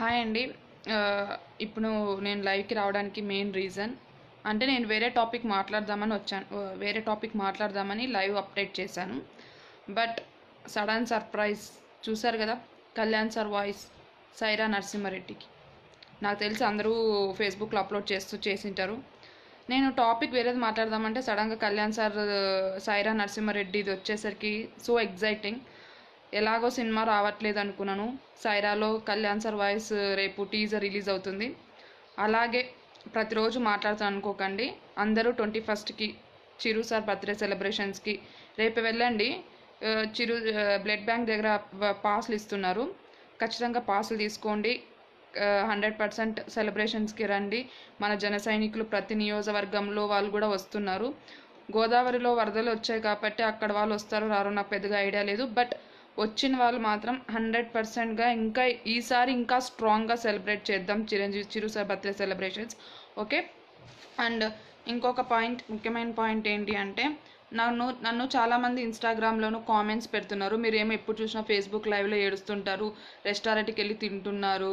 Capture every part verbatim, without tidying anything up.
Hi అండి ఇప్పుడు నేను లైవ్కి రావడానికి మెయిన్ రీజన్ అంటే నేను వేరే టాపిక్ మాట్లాడదామని వచ్చాను వేరే టాపిక్ మాట్లాడదామని లైవ్ అప్డేట్ చేశాను బట్ సడన్ సర్ప్రైజ్ చూశారు కదా కళ్యాణ్ సార్ వాయిస్ సైరా నరసింహారెడ్డికి నాకు తెలిసి అందరూ ఫేస్బుక్లో అప్లోడ్ చేస్తూ చేసింటారు నేను టాపిక్ వేరేది మాట్లాడదామంటే సడన్గా కళ్యాణ్ సార్ సైరా నరసింహారెడ్డిది వచ్చేసరికి సో ఎగ్జైటింగ్ ఎలాగో సినిమా రావట్లేదు అనుకున్నాను సైరాలో కళ్యాణ్ సార్ వాయిస్ రేపు టీజర్ రిలీజ్ అవుతుంది అలాగే ప్రతిరోజు మాట్లాడుతాను అనుకోకండి అందరూ ట్వంటీ ఫస్ట్కి చిరు సార్ బర్త్డే సెలబ్రేషన్స్కి రేపు వెళ్ళండి చిరు బ్లడ్ బ్యాంక్ దగ్గర పాసులు ఇస్తున్నారు ఖచ్చితంగా పాసులు తీసుకోండి హండ్రెడ్ పర్సెంట్ సెలబ్రేషన్స్కి రండి మన జన సైనికులు ప్రతి నియోజకవర్గంలో వాళ్ళు కూడా వస్తున్నారు గోదావరిలో వరదలు వచ్చాయి కాబట్టి అక్కడ వాళ్ళు వస్తారో రారో నాకు పెద్దగా ఐడియా లేదు బట్ వచ్చిన వాళ్ళు మాత్రం హండ్రెడ్ పర్సెంట్గా ఇంకా ఈసారి ఇంకా స్ట్రాంగ్గా సెలబ్రేట్ చేద్దాం Chiranjeevi Chiru sir birthday celebrations okay and ఇంకొక పాయింట్ ముఖ్యమైన పాయింట్ ఏంటి అంటే నన్ను నన్ను చాలామంది ఇన్స్టాగ్రామ్లోనూ కామెంట్స్ పెడుతున్నారు మీరేమో ఎప్పుడు చూసినా ఫేస్బుక్ లైవ్లో ఏడుస్తుంటారు రెస్టారెంట్కి వెళ్ళి తింటున్నారు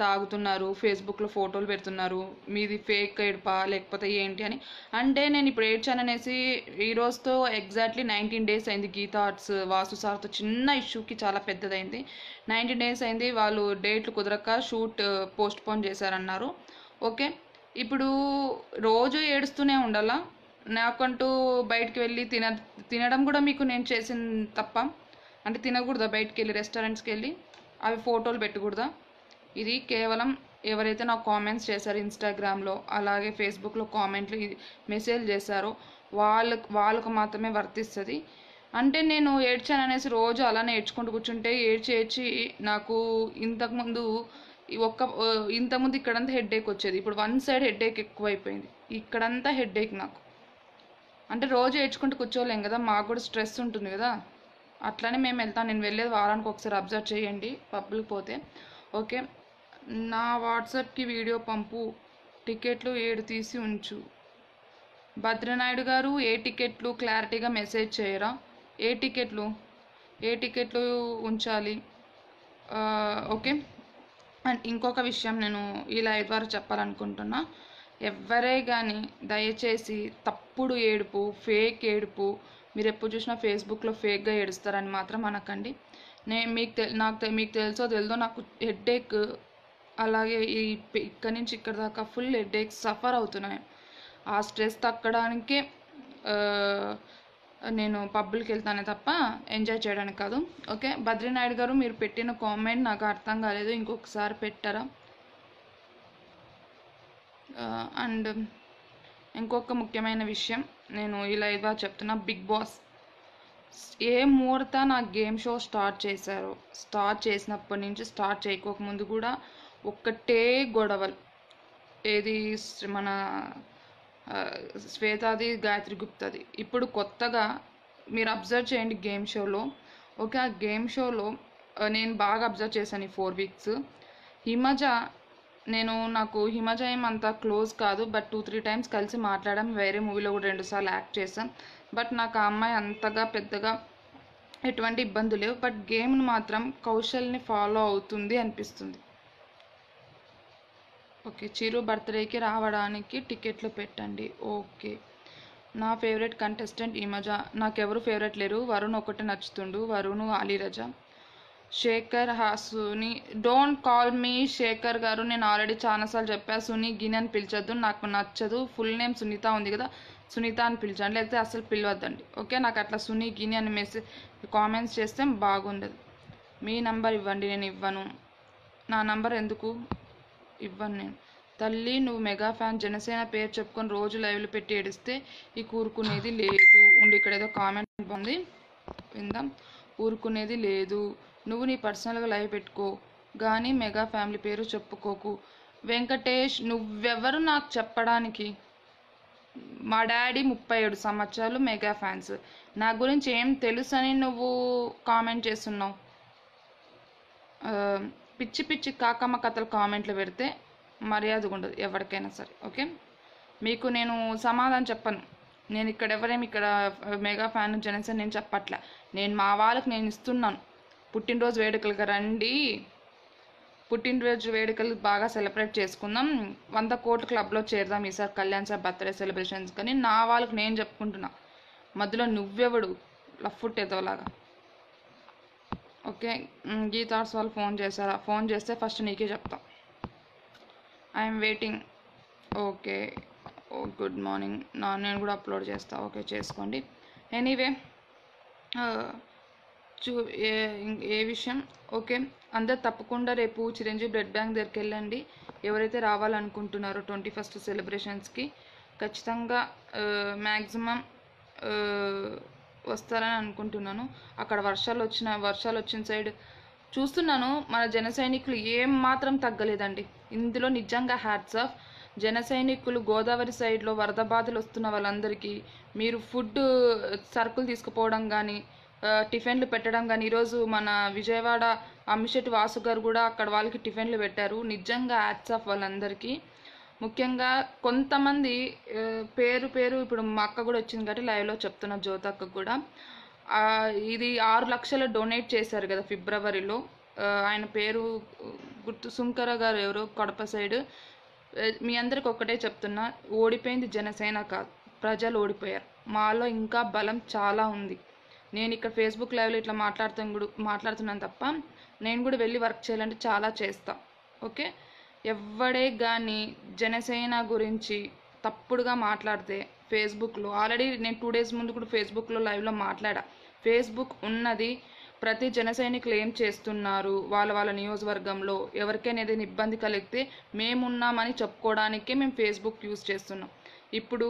తాగుతున్నారు ఫేస్బుక్లో ఫోటోలు పెడుతున్నారు మీది ఫేక్ ఏడుపా లేకపోతే ఏంటి అని అంటే నేను ఇప్పుడు ఏడ్చాననేసి ఈరోజుతో ఎగ్జాక్ట్లీ నైన్టీన్ డేస్ అయింది గీతా ఆర్ట్స్ వాసు సార్తో చిన్న ఇష్యూకి చాలా పెద్దదైంది నైన్టీన్ డేస్ అయింది వాళ్ళు డేట్లు కుదరక షూట్ పోస్ట్ పోన్ చేశారన్నారు ఓకే ఇప్పుడు రోజు ఏడుస్తూనే ఉండాలా నాకంటూ బయటకు వెళ్ళి తిన తినడం కూడా మీకు నేను చేసింది తప్ప అంటే తినకూడదా బయటకు వెళ్ళి రెస్టారెంట్స్కి వెళ్ళి అవి ఫోటోలు పెట్టకూడదా ఇది కేవలం ఎవరైతే నాకు కామెంట్స్ చేశారో ఇన్స్టాగ్రామ్లో అలాగే ఫేస్బుక్లో కామెంట్లు మెసేజ్ చేశారో వాళ్ళ వాళ్ళకు మాత్రమే వర్తిస్తుంది అంటే నేను ఏడ్చాను అనేసి రోజు అలానే ఏడ్చుకుంటూ కూర్చుంటే ఏడ్చి ఏడ్చి నాకు ఇంతకుముందు ఒక్క ఇంతకుముందు ఇక్కడంతా హెడ్ఏక్ వచ్చేది ఇప్పుడు వన్ సైడ్ హెడ్ఏక్ ఎక్కువైపోయింది ఇక్కడంతా హెడ్ఏక్ నాకు అంటే రోజు ఏడ్చుకుంటూ కూర్చోలేం కదా మాకు కూడా స్ట్రెస్ ఉంటుంది కదా అట్లానే మేము వెళ్తాం నేను వెళ్ళేది వారానికి ఒకసారి అబ్జర్వ్ చేయండి పబ్లిక్ పోతే ఓకే నా వాట్సాప్కి వీడియో పంపు టికెట్లు ఏడు తీసి ఉంచు భద్రనాయుడు గారు ఏ టికెట్లు క్లారిటీగా మెసేజ్ చేయరా ఏ టికెట్లు ఏ టికెట్లు ఉంచాలి ఓకే అండ్ ఇంకొక విషయం నేను ఈ లైవ్ ద్వారా చెప్పాలనుకుంటున్నా ఎవరే కానీ దయచేసి తప్పుడు ఏడుపు ఫేక్ ఏడుపు మీరు ఎప్పుడు చూసినా ఫేస్బుక్లో ఫేక్గా ఏడుస్తారని మాత్రం అనకండి నేను మీకు తె నాకు మీకు తెలుసో తెలుదో నాకు హెడ్ఏక్ అలాగే ఈ ఇక్కడి నుంచి ఇక్కడ దాకా ఫుల్ హెడ్ఏక్ సఫర్ అవుతున్నాయి ఆ స్ట్రెస్ తగ్గడానికే నేను పబ్బులకి వెళ్తానే తప్ప ఎంజాయ్ చేయడానికి కాదు ఓకే బద్రీనాయుడు గారు మీరు పెట్టిన కామెంట్ నాకు అర్థం కాలేదు ఇంకొకసారి పెట్టారా అండ్ ఇంకొక ముఖ్యమైన విషయం నేను ఇలా ఇదా చెప్తున్నా బిగ్ బాస్ ఏ ముహూర్త నా గేమ్ షో స్టార్ట్ చేశారో స్టార్ట్ చేసినప్పటి నుంచి స్టార్ట్ చేయకోకముందు కూడా ఒక్కటే గొడవలు ఏది మన శ్వేతాది గాయత్రి గుప్తాది ఇప్పుడు కొత్తగా మీరు అబ్జర్వ్ చేయండి గేమ్ షోలో ఓకే ఆ గేమ్ షోలో నేను బాగా అబ్జర్వ్ చేశాను ఈ ఫోర్ వీక్స్ హిమజ నేను నాకు హిమజ ఏం అంత క్లోజ్ కాదు బట్ టూ త్రీ టైమ్స్ కలిసి మాట్లాడాం వేరే మూవీలో కూడా రెండుసార్లు యాక్ట్ చేశాం బట్ నాకు ఆ అమ్మాయి అంతగా పెద్దగా ఎటువంటి ఇబ్బంది లేవు బట్ గేమ్ను మాత్రం కౌశల్ని ఫాలో అవుతుంది అనిపిస్తుంది ఓకే చిరు బర్త్డేకి రావడానికి టికెట్లు పెట్టండి ఓకే నా ఫేవరెట్ కంటెస్టెంట్ హిమజ నాకెవరు ఫేవరెట్ లేరు వరుణ్ ఒకటే నచ్చుతుండు వరుణ్ అలీరజా శేఖర్ హా Sunny don't call me Shekhar గారు నేను ఆల్రెడీ చాలాసార్లు చెప్పా సుని గిని అని పిలిచొద్దు నాకు నచ్చదు ఫుల్ నేమ్ సునీత ఉంది కదా సునీత అని పిలిచండి లేకపోతే అసలు పిలవద్దండి ఓకే నాకు అట్లా సుని గిని అని మెసేజ్ కామెంట్స్ చేస్తే బాగుండదు మీ నంబర్ ఇవ్వండి నేను ఇవ్వను నా నంబర్ ఎందుకు ఇవ్వను నేను తల్లి నువ్వు మెగా ఫ్యాన్ జనసేన పేరు చెప్పుకొని రోజు లైవ్లు పెట్టి ఏడిస్తే ఈ కూరుకునేది లేదు ఉండి ఇక్కడ ఏదో కామెంట్ బాగుంది విందాం ఊరుకునేది లేదు నువ్వు నీ పర్సనల్గా లైవ్ పెట్టుకో కానీ మెగా ఫ్యామిలీ పేరు చెప్పుకోకు వెంకటేష్ నువ్వెవరు నాకు చెప్పడానికి మా డాడీ ముప్పై ఏడు సంవత్సరాలు మెగా ఫ్యాన్స్ నా గురించి ఏం తెలుసని నువ్వు కామెంట్ చేస్తున్నావు పిచ్చి పిచ్చి కాకమ్మ కథలు కామెంట్లు పెడితే మర్యాదగా ఉండదు ఎవరికైనా సరే ఓకే మీకు నేను సమాధానం చెప్పను నేను ఇక్కడ ఎవరేమి ఇక్కడ మెగా ఫ్యాన్ జనసేన నేను చెప్పట్లే నేను మా వాళ్ళకి నేను ఇస్తున్నాను పుట్టినరోజు వేడుకలుగా రండి పుట్టినరోజు వేడుకలు బాగా సెలబ్రేట్ చేసుకుందాం, వంద కోట్ల క్లబ్లో చేరదాం ఈసారి కళ్యాణ్ సార్ బర్త్డే సెలబ్రేషన్స్. కానీ నా వాళ్ళకి నేను చెప్పుకుంటున్నా, మధ్యలో నువ్వెవడు లఫ్ఫుట్ ఎదోలాగా. ఓకే, గీతార్స్ వాళ్ళు ఫోన్ చేశారా? ఫోన్ చేస్తే ఫస్ట్ నీకే చెప్తా. I'm waiting. Okay, oh good morning. నా నేను కూడా అప్లోడ్ చేస్తా. ఓకే చేసుకోండి. ఎనీవే చూ ఏ ఏ విషయం. ఓకే, అందరు తప్పకుండా రేపు చిరంజీవి బ్లడ్ బ్యాంక్ దగ్గరికి వెళ్ళండి. ఎవరైతే రావాలనుకుంటున్నారో ట్వంటీ ఫస్ట్ సెలబ్రేషన్స్కి ఖచ్చితంగా మ్యాక్సిమం వస్తారని అనుకుంటున్నాను. అక్కడ వర్షాలు వచ్చిన వర్షాలు వచ్చిన సైడ్ చూస్తున్నాను, మన జన సైనికులు ఏం మాత్రం తగ్గలేదండి. ఇందులో నిజంగా హ్యాట్స్ ఆఫ్ జన సైనికులు. గోదావరి సైడ్లో వరద బాధలు వస్తున్న వాళ్ళందరికీ మీరు ఫుడ్ సరుకులు తీసుకుపోవడం కానీ టిఫిన్లు పెట్టడం కానీ, ఈరోజు మన విజయవాడ అమ్మిశెట్టి వాసు గారు కూడా అక్కడ వాళ్ళకి టిఫిన్లు పెట్టారు. నిజంగా హ్యాట్స్ ఆఫ్ వాళ్ళందరికీ. ముఖ్యంగా కొంతమంది పేరు పేరు ఇప్పుడు మా అక్క కూడా వచ్చింది కాబట్టి లైవ్లో చెప్తున్న జ్యోతి అక్క కూడా, ఇది ఆరు లక్షలు డొనేట్ చేశారు కదా ఫిబ్రవరిలో. ఆయన పేరు గుర్తు సుంకర గారు ఎవరో కడప సైడ్. మీ అందరికి ఒక్కటే చెప్తున్నా, ఓడిపోయింది జనసేన కాదు, ప్రజలు ఓడిపోయారు. మాలో ఇంకా బలం చాలా ఉంది. నేను ఇక్కడ ఫేస్బుక్ లైవ్లో ఇట్లా మాట్లాడుతు మాట్లాడుతున్నాను తప్ప నేను కూడా వెళ్ళి వర్క్ చేయాలంటే చాలా చేస్తా. ఓకే, ఎవడే కానీ జనసేన గురించి తప్పుడుగా మాట్లాడితే ఫేస్బుక్లో, ఆల్రెడీ నేను టూ డేస్ ముందు కూడా ఫేస్బుక్లో లైవ్లో మాట్లాడా. ఫేస్బుక్ ఉన్నది ప్రతి జన సైనికులు ఏం చేస్తున్నారు వాళ్ళ వాళ్ళ నియోజకవర్గంలో, ఎవరికైనా ఏదైనా ఇబ్బంది కలిగితే మేమున్నామని చెప్పుకోవడానికే మేము ఫేస్బుక్ యూజ్ చేస్తున్నాం. ఇప్పుడు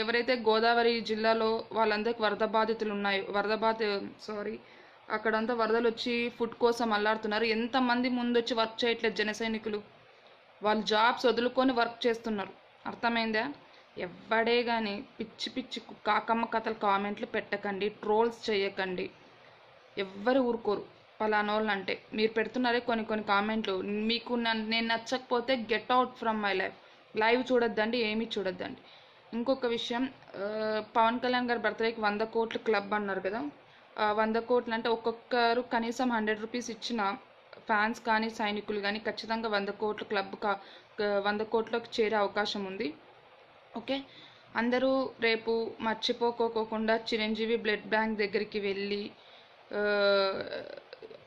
ఎవరైతే గోదావరి జిల్లాలో వాళ్ళందరికీ వరద బాధితులు ఉన్నాయో, వరద బాధ సారీ అక్కడంతా వరదలు వచ్చి ఫుడ్ కోసం అల్లాడుతున్నారు. ఎంతమంది ముందు వచ్చి వర్క్ చేయట్లేదు జన సైనికులు, వాళ్ళు జాబ్స్ వదులుకొని వర్క్ చేస్తున్నారు. అర్థమైందా? ఎవడే కానీ పిచ్చి పిచ్చి కాకమ్మ కథలు కామెంట్లు పెట్టకండి, ట్రోల్స్ చేయకండి. ఎవ్వరు ఊరుకోరు పలానోళ్ళు అంటే. మీరు పెడుతున్నారే కొన్ని కొన్ని కామెంట్లు, మీకు నేను నచ్చకపోతే get out from my life, live చూడొద్దండి, ఏమీ చూడొద్దండి. ఇంకొక విషయం, పవన్ కళ్యాణ్ గారి బర్త్డేకి వంద కోట్లు క్లబ్ అన్నారు కదా. వంద కోట్లు అంటే ఒక్కొక్కరు కనీసం హండ్రెడ్ రూపీస్ ఇచ్చిన ఫ్యాన్స్ కానీ సైనికులు కానీ ఖచ్చితంగా వంద కోట్లు క్లబ్ కా వంద కోట్లకు చేరే అవకాశం ఉంది. ఓకే, అందరూ రేపు మర్చిపోకోకుండా చిరంజీవి బ్లడ్ బ్యాంక్ దగ్గరికి వెళ్ళి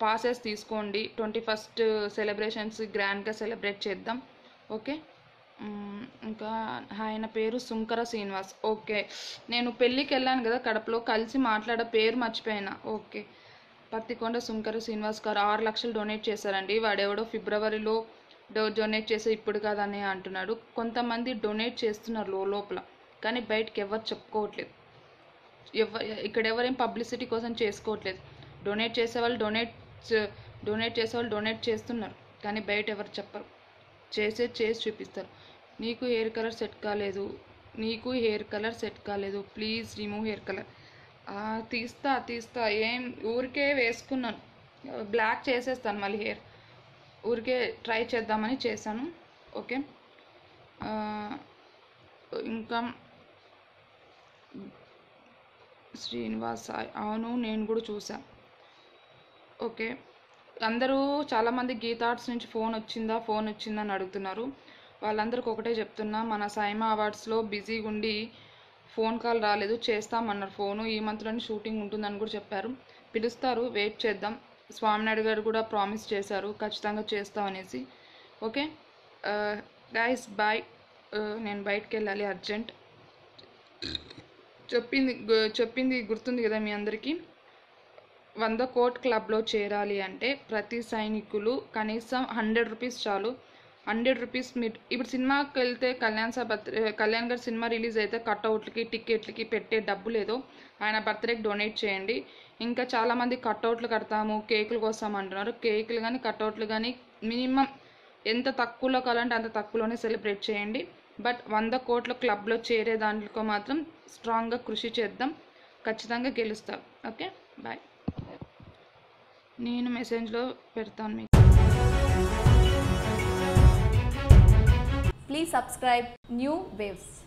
పాసెస్ తీసుకోండి. ట్వంటీ ఫస్ట్ సెలబ్రేషన్స్ గ్రాండ్గా సెలబ్రేట్ చేద్దాం. ఓకే, ఇంకా ఆయన పేరు సుంకర శ్రీనివాస్. ఓకే, నేను పెళ్ళికి వెళ్ళాను కదా కడపలో, కలిసి మాట్లాడ పేరు మర్చిపోయినా. ఓకే, పత్తికొండ సుంకర శ్రీనివాస్ గారు ఆరు లక్షలు డొనేట్ చేశారండి. వాడెవడో ఫిబ్రవరిలో డో డొనేట్ చేసే ఇప్పుడు కాదని అంటున్నాడు. కొంతమంది డొనేట్ చేస్తున్నారు లో లోపల, కానీ బయటకు ఎవరు చెప్పుకోవట్లేదు. ఎవ ఇక్కడ ఎవరేం పబ్లిసిటీ కోసం చేసుకోవట్లేదు. డొనేట్ చేసేవాళ్ళు డొనేట్ డొనేట్ చేసేవాళ్ళు డొనేట్ చేస్తున్నారు, కానీ బయట ఎవరు చెప్పరు. చేసే చేసి చూపిస్తారు. నీకు హెయిర్ కలర్ సెట్ కాలేదు, నీకు హెయిర్ కలర్ సెట్ కాలేదు, ప్లీజ్ రిమూవ్ హెయిర్ కలర్. తీస్తా తీస్తా ఏం ఊరికే వేసుకున్నాను, బ్లాక్ చేసేస్తాను మళ్ళీ హెయిర్, ఊరికే ట్రై చేద్దామని చేశాను. ఓకే, ఇంకా శ్రీనివాస్ అవును నేను కూడా చూసాను. ఓకే, అందరూ చాలామంది గీతార్ట్స్ నుంచి ఫోన్ వచ్చిందా ఫోన్ వచ్చిందని అడుగుతున్నారు. వాళ్ళందరికీ ఒకటే చెప్తున్నా, మన సైమా అవార్డ్స్లో బిజీగా ఉండి ఫోన్ కాల్ రాలేదు. చేస్తామన్నారు ఫోను, ఈ మంత్లోనే షూటింగ్ ఉంటుందని కూడా చెప్పారు. పిలుస్తారు, వెయిట్ చేద్దాం. స్వామినాయుడు గారు కూడా ప్రామిస్ చేశారు ఖచ్చితంగా చేస్తామనేసి. ఓకే గైస్ బాయ్, నేను బయటికి వెళ్ళాలి అర్జెంట్. చెప్పింది చెప్పింది గుర్తుంది కదా మీ అందరికీ, వంద కోట్ క్లబ్లో చేరాలి అంటే ప్రతి సైనికులు కనీసం హండ్రెడ్ రూపీస్ చాలు. హండ్రెడ్ రూపీస్ మీరు ఇప్పుడు సినిమాకి వెళ్తే కళ్యాణ్ సార్ బర్త్డే, కళ్యాణ్ గారు సినిమా రిలీజ్ అయితే కట్అవుట్లకి టికెట్లకి పెట్టే డబ్బు లేదు, ఆయన బర్త్డేకి డొనేట్ చేయండి. ఇంకా చాలామంది కట్అవుట్లు కడతాము కేకులు కోసం అంటున్నారు. కేకులు కానీ కట్అవుట్లు కానీ మినిమం ఎంత తక్కువలో కావాలంటే అంత తక్కువలోనే సెలబ్రేట్ చేయండి. బట్ వంద కోట్ల క్లబ్లో చేరే దాంట్లో మాత్రం స్ట్రాంగ్గా కృషి చేద్దాం, ఖచ్చితంగా గెలుస్తారు. ఓకే బాయ్, నేను మెసేజ్లో పెడతాను మీకు. Please subscribe New Waves.